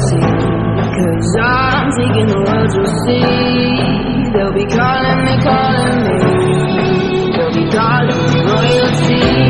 see. Cause I'm taking the world to see. They'll be calling me, they'll be calling me royalty.